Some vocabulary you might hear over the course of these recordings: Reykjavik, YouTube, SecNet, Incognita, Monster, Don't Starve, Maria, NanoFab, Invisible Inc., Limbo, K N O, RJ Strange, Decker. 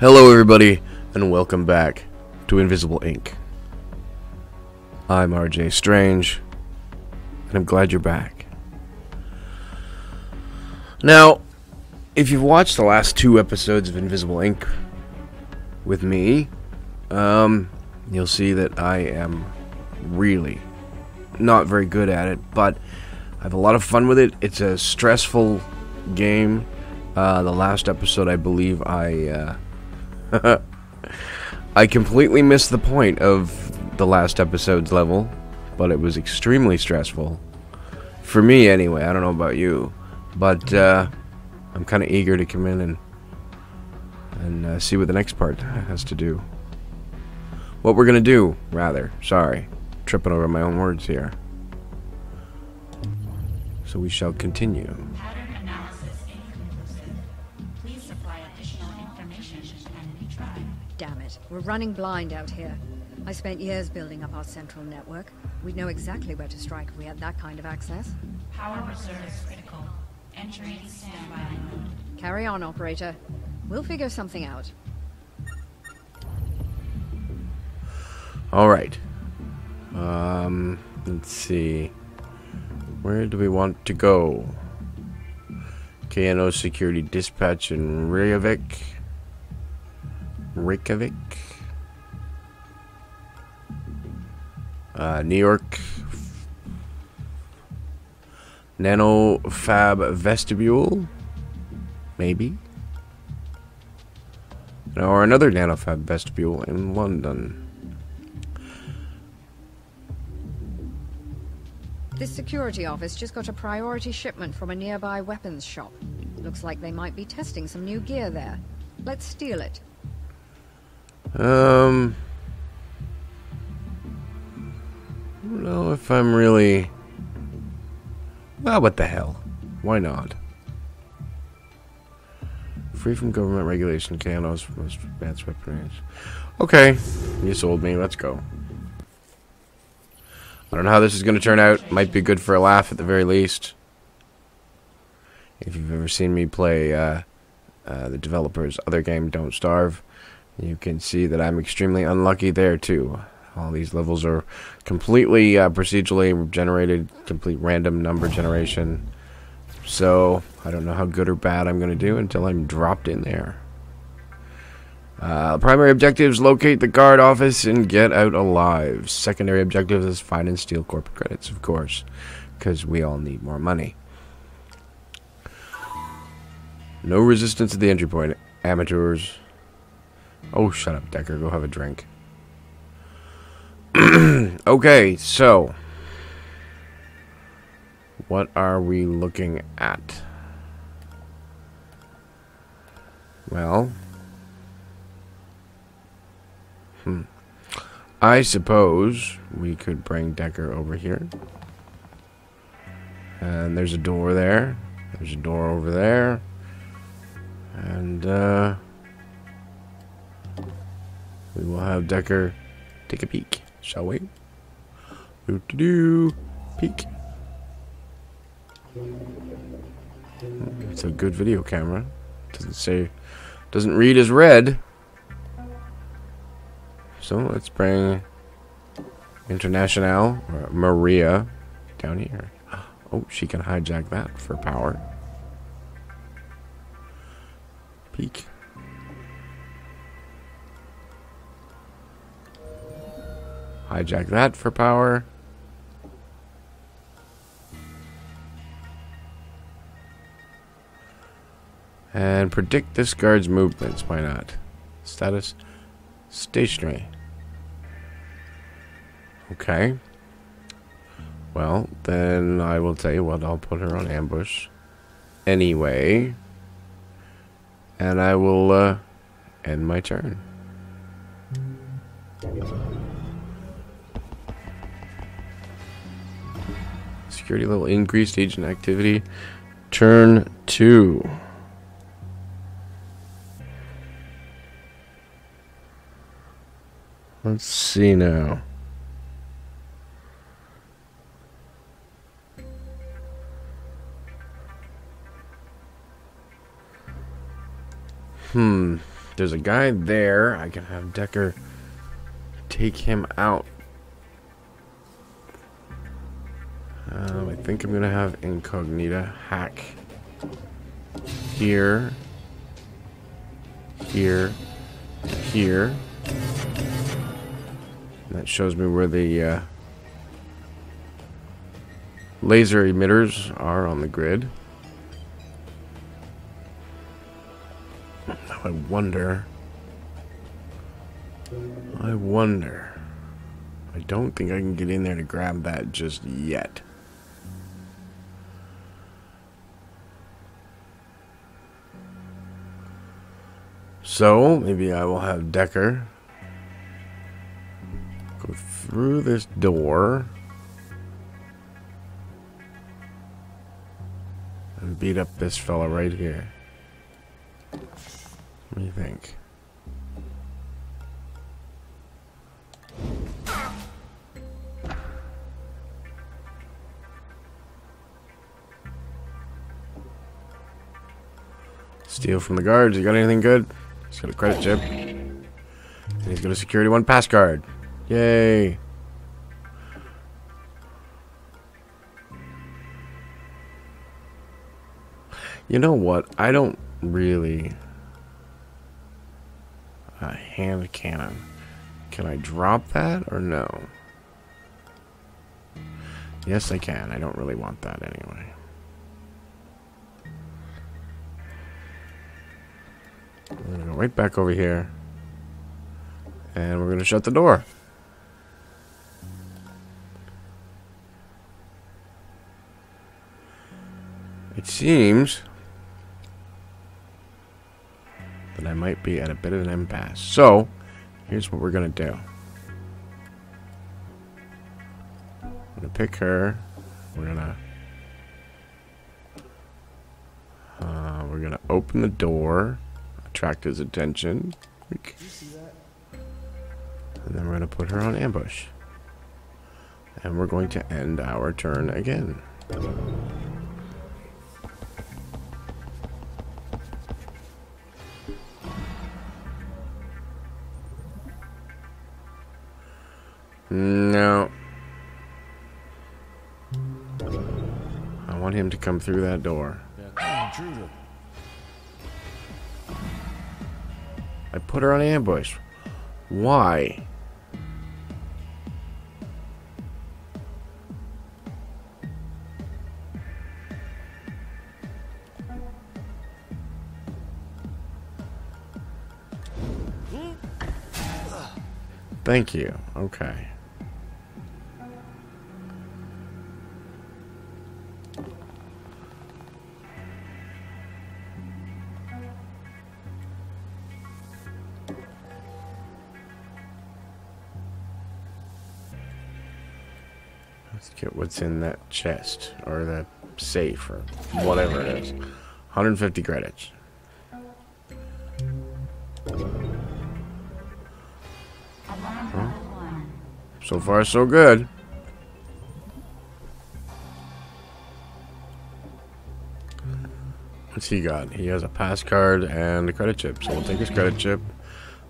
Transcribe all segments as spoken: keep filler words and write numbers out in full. Hello everybody, and welcome back to Invisible Incorporated. I'm R J Strange, and I'm glad you're back. Now, if you've watched the last two episodes of Invisible Incorporated with me, um, you'll see that I am really not very good at it, but I have a lot of fun with it. It's a stressful game. Uh, the last episode, I believe I... Uh, I completely missed the point of the last episode's level, but it was extremely stressful. For me, anyway, I don't know about you, but uh, I'm kind of eager to come in and, and uh, see what the next part has to do. What we're gonna do, rather. Sorry, tripping over my own words here. So we shall continue. We're running blind out here. I spent years building up our central network. We'd know exactly where to strike if we had that kind of access. Power reserve is critical. Entering standby mode. Carry on, operator. We'll figure something out. All right. Um, let's see. Where do we want to go? K N O security dispatch in Reykjavik. Reykjavik, uh, New York, NanoFab vestibule, maybe, or another NanoFab vestibule in London. This security office just got a priority shipment from a nearby weapons shop. Looks like they might be testing some new gear there. Let's steal it. Um, I don't know if I'm really... Well, what the hell? Why not? Free from government regulation, K N O's most advanced weaponry. Okay, you sold me. Let's go. I don't know how this is going to turn out. Might be good for a laugh at the very least. If you've ever seen me play uh, uh, the developer's other game, Don't Starve, you can see that I'm extremely unlucky there, too. All these levels are completely uh, procedurally generated, complete random number generation. So, I don't know how good or bad I'm going to do until I'm dropped in there. Uh, primary objectives, locate the guard office and get out alive. Secondary objectives is find and steal corporate credits, of course, because we all need more money. No resistance at the entry point, amateurs. Oh, shut up, Decker. Go have a drink. Okay, so... what are we looking at? Well... Hmm. I suppose we could bring Decker over here. And there's a door there. There's a door over there. And, uh... we will have Decker take a peek, shall we? Do to do peek. It's a good video camera. Doesn't say, doesn't read as red. So let's bring International or Maria down here. Oh, she can hijack that for power. Peek. Hijack that for power. And predict this guard's movements. Why not? Status stationary. Okay. Well, then I will tell you what. I'll put her on ambush anyway. And I will uh, end my turn. Security level increased, agent activity. Turn two. Let's see now. Hmm. There's a guy there. I can have Decker take him out. Um, I think I'm going to have Incognita hack here, here, here. And that shows me where the uh, laser emitters are on the grid. Now I wonder. I wonder. I don't think I can get in there to grab that just yet. So, maybe I will have Decker go through this door and beat up this fella right here. What do you think? Steal from the guards. You got anything good? He's got a credit chip. And he's got a security one pass card. Yay. You know what? I don't really... A hand cannon. Can I drop that or no? Yes, I can. I don't really want that anyway. We're going to go right back over here. And we're going to shut the door. It seems that I might be at a bit of an impasse. So, here's what we're going to do. I'm going to pick her. We're going to... Uh, we're going to open the door. Attract his attention. Did you see that? And then we're going to put her on ambush. And we're going to end our turn again. No. I want him to come through that door. I put her on ambush. Why? Thank you. Okay. Let's get what's in that chest, or that safe, or whatever it is. one hundred fifty credits. Huh? So far, so good. What's he got? He has a pass card and a credit chip, so we'll take his credit chip.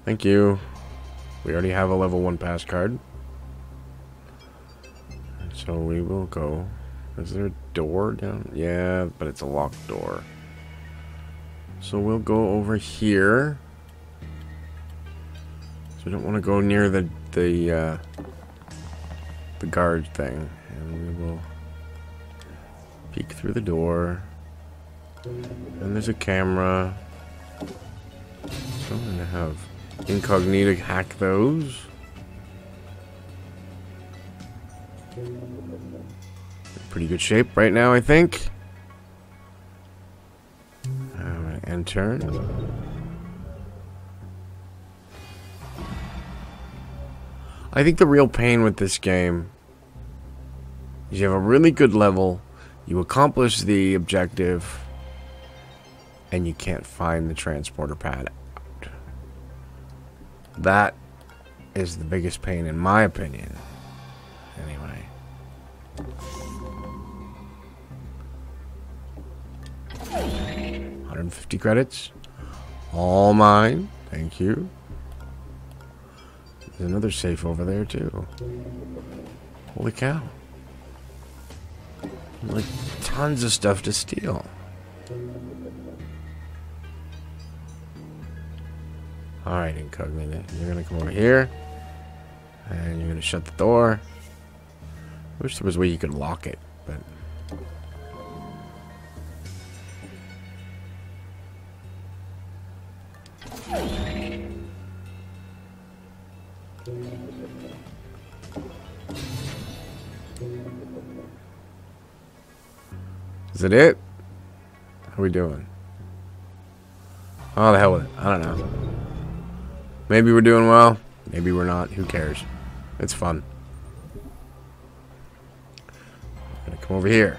Thank you. We already have a level one pass card. So we will go. Is there a door down? Yeah, but it's a locked door. So we'll go over here. So we don't want to go near the the uh, the guard thing, and we will peek through the door. And there's a camera. So I'm gonna have Incognita hack those. Pretty good shape right now, I think. I'm going to end turn. I think the real pain with this game is you have a really good level, you accomplish the objective, and you can't find the transporter pad out. That is the biggest pain in my opinion. Anyway. one hundred fifty credits, all mine. Thank you. There's another safe over there too. Holy cow. Like tons of stuff to steal. Alright, Incognita. You're gonna come over here. And you're gonna shut the door. I wish there was a way you could lock it, but is it it? How are we doing? Oh, the hell with it. I don't know. Maybe we're doing well. Maybe we're not. Who cares? It's fun. I'm gonna come over here.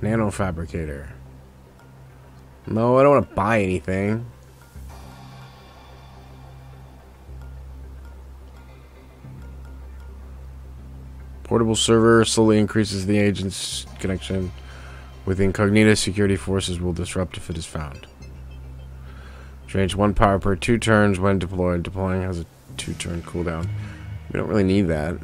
Nanofabricator. No, I don't want to buy anything. Portable server slowly increases the agent's connection with Incognita. Security forces will disrupt if it is found. Drains one power per two turns when deployed. Deploying has a two-turn cooldown. We don't really need that.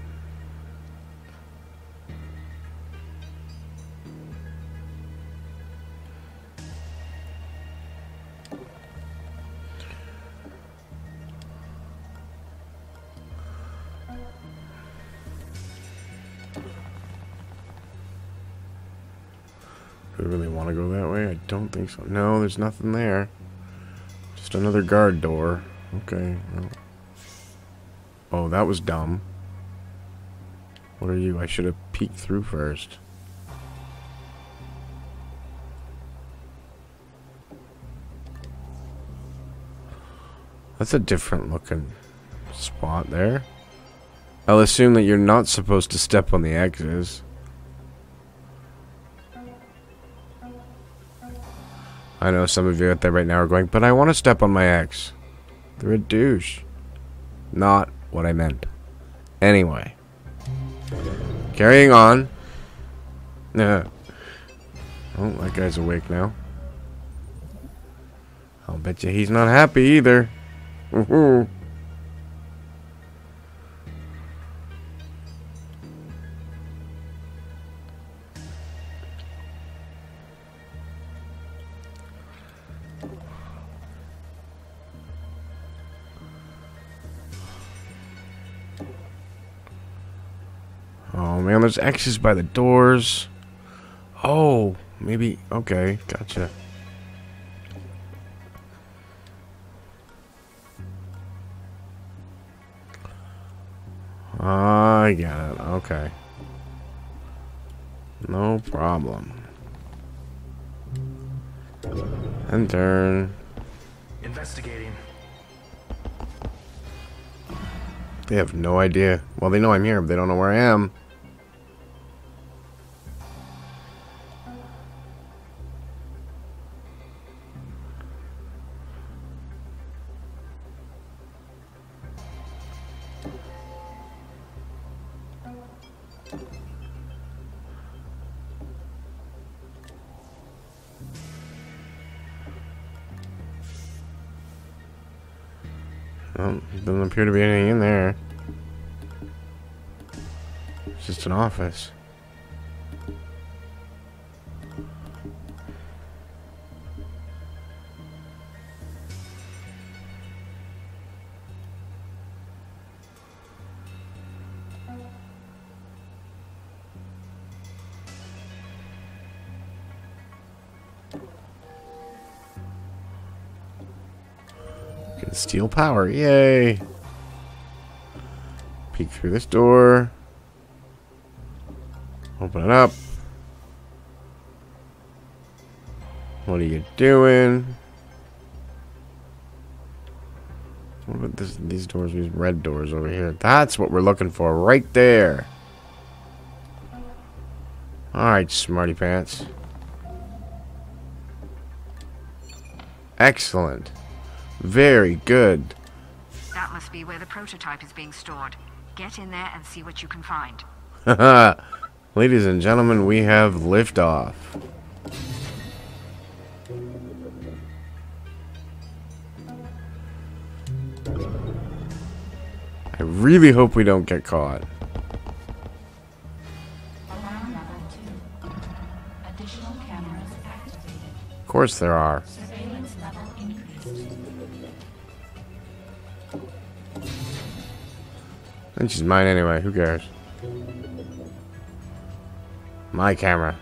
Do we really want to go that way? I don't think so. No, there's nothing there. Just another guard door. Okay. Oh, that was dumb. What are you? I should have peeked through first. That's a different looking spot there. I'll assume that you're not supposed to step on the X's. I know some of you out there right now are going, but I want to step on my ex. They're a douche. Not what I meant. Anyway. Carrying on. Uh, oh, that guy's awake now. I'll bet you he's not happy either. Woohoo. Man, there's X's by the doors. Oh, maybe. Okay, gotcha. I got it. Okay. No problem. And turn. Investigating. They have no idea. Well, they know I'm here, but they don't know where I am. Well, doesn't appear to be anything in there. It's just an office. Steel power, yay! Peek through this door. Open it up. What are you doing? What about this, these doors? These red doors over here. That's what we're looking for, right there. All right, smarty pants. Excellent. Very good. That must be where the prototype is being stored. Get in there and see what you can find. Haha. Ladies and gentlemen, we have liftoff. I really hope we don't get caught. Alarm level two. Additional cameras activated. Of course there are. Surveillance level increased. I think she's mine anyway, who cares? My camera.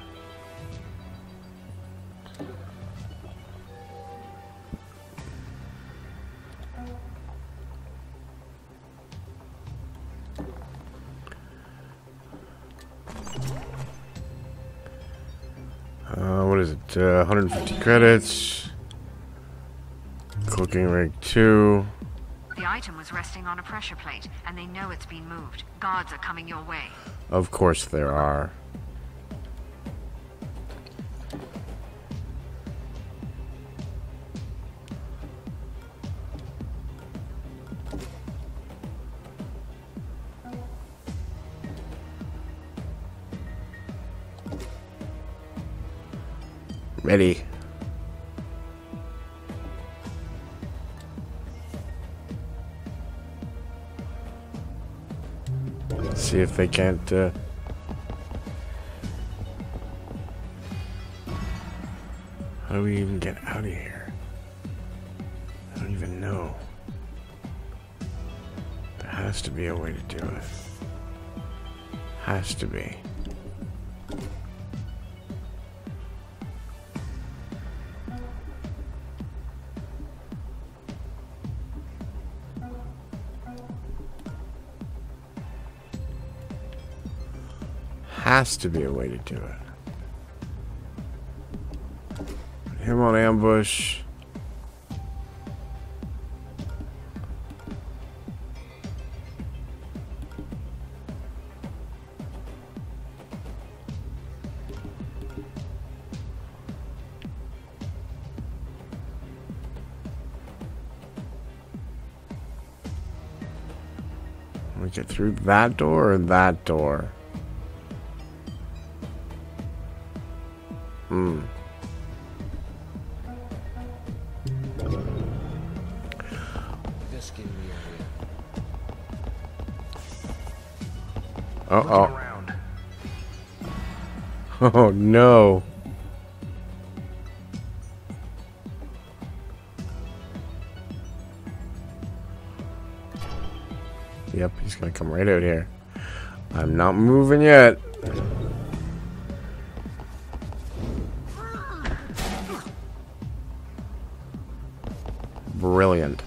Uh, what is it? Uh, one hundred fifty credits. Cooking rig two. The item was resting on a pressure plate, and they know it's been moved. Guards are coming your way. Of course there are. Ready. Let's see if they can't uh... how do we even get out of here? I don't even know. There has to be a way to do it. Has to be. Has to be a way to do it. Put him on ambush. We get through that door or that door? Hmm. Uh-oh. Oh, no. Yep, he's gonna come right out here. I'm not moving yet. Brilliant.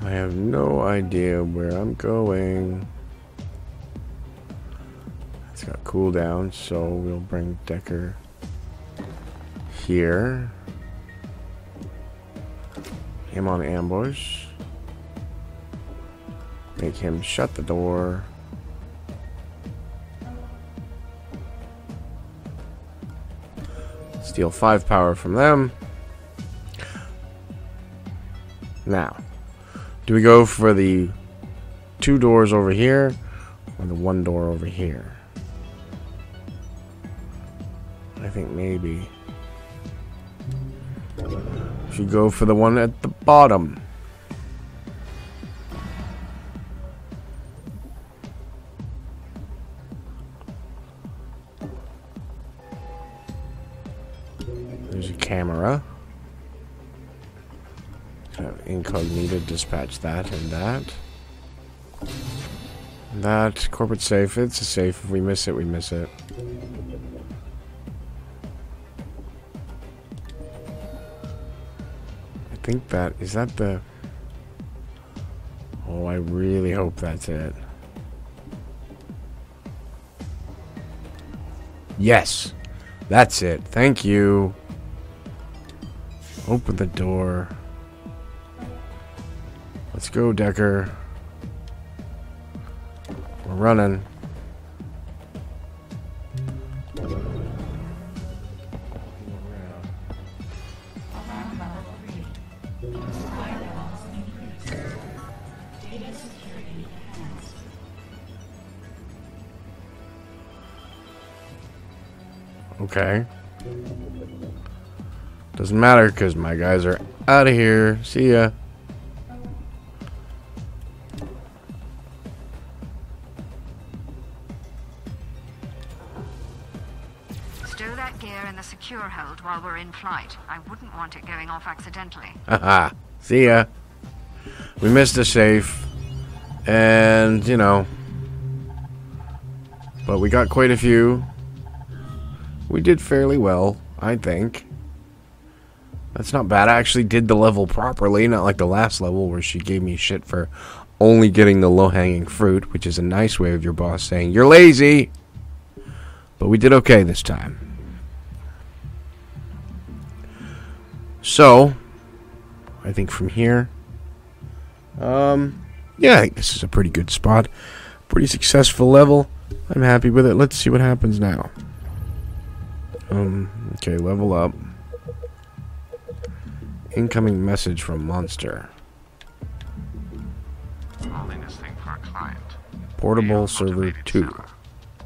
I have no idea where I'm going. It's got cooldown, so we'll bring Decker here. Him on ambush. Make him shut the door. Steal five power from them. Now, do we go for the two doors over here or the one door over here? I think maybe we go for the one at the bottom. There's a camera. Have Incognita dispatch that and that. And that corporate safe. It's a safe. If we miss it, we miss it. I think that is that the oh I really hope that's it. Yes, that's it. Thank you. Open the door. Let's go, Decker. We're running. Okay. Doesn't matter because my guys are out of here. See ya. Stow that gear in the secure hold while we're in flight. I wouldn't want it going off accidentally. Haha. See ya. We missed a safe. And, you know. But we got quite a few. We did fairly well, I think. That's not bad. I actually did the level properly, not like the last level where she gave me shit for only getting the low-hanging fruit, which is a nice way of your boss saying, "You're lazy!" But we did okay this time. So, I think from here, um, yeah, I think this is a pretty good spot. Pretty successful level. I'm happy with it. Let's see what happens now. Um, okay, level up. Incoming message from Monster. Holding this thing for a client. Portable server two. Seller.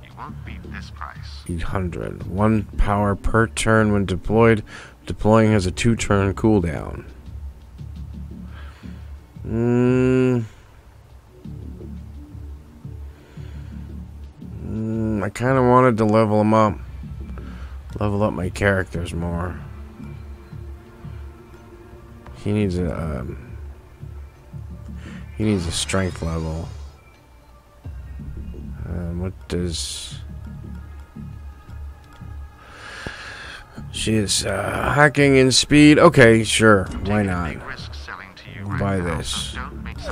You won't beat this price. eight hundred. One power per turn when deployed. Deploying has a two turn cooldown. Mmm. Mm, I kind of wanted to level them up. Level up my characters more. He needs a um, he needs a strength level. Um, what does she is uh, hacking in speed? Okay, sure, why not? We'll buy this.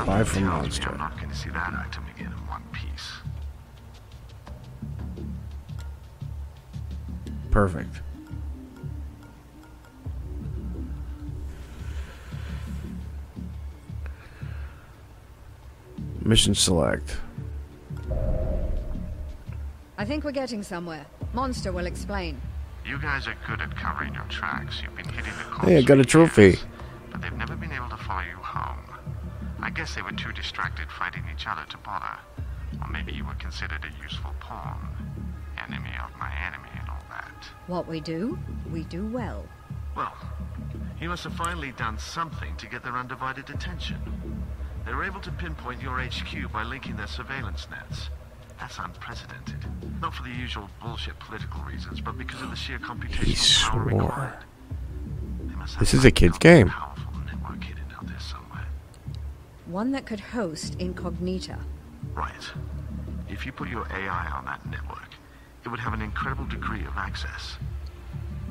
Buy from Monster. Perfect. Mission select. I think we're getting somewhere. Monster will explain. You guys are good at covering your tracks. You've been hitting the cops. Hey, I got a trophy. Guys, but they've never been able to follow you home. I guess they were too distracted fighting each other to bother. Or maybe you were considered a useful pawn. Enemy of my enemy and all that. What we do, we do well. Well, he must have finally done something to get their undivided attention. They were able to pinpoint your H Q by linking their surveillance nets. That's unprecedented. Not for the usual bullshit political reasons, but because of the sheer computational power required. This is a kid's game. Powerful network hidden out there somewhere. One that could host Incognita. Right. If you put your A I on that network, it would have an incredible degree of access.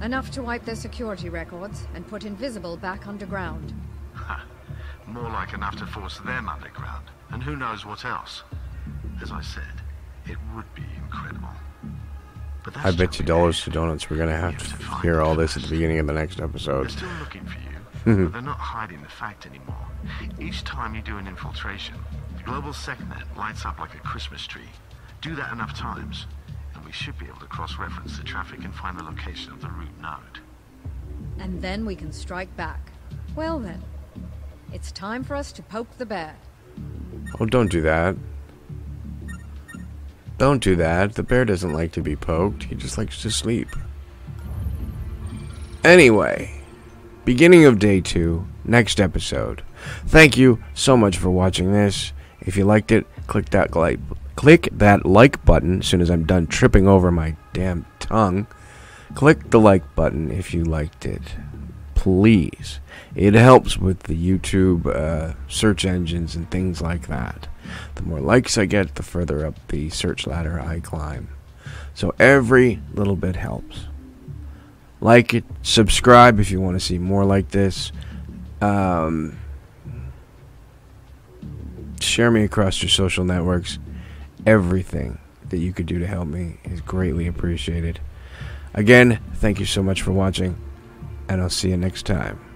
Enough to wipe their security records and put Invisible back underground. More like enough to force them underground, and who knows what else. As I said, it would be incredible. But that's I bet you dollars to donuts we're going to have to hear all this at the beginning of the next episode. They're still looking for you, but they're not hiding the fact anymore. Each time you do an infiltration, the global SecNet lights up like a Christmas tree. Do that enough times, and we should be able to cross-reference the traffic and find the location of the root node. And then we can strike back. Well then. It's time for us to poke the bear. Oh, don't do that. Don't do that. The bear doesn't like to be poked. He just likes to sleep. Anyway, beginning of day two, next episode. Thank you so much for watching this. If you liked it, click that like, click that like button as soon as I'm done tripping over my damn tongue. Click the like button if you liked it. Please, it helps with the YouTube uh, search engines and things like that. The more likes I get, the further up the search ladder I climb. So every little bit helps. Like it, subscribe if you want to see more like this. Um, share me across your social networks. Everything that you could do to help me is greatly appreciated. Again, thank you so much for watching. And I'll see you next time.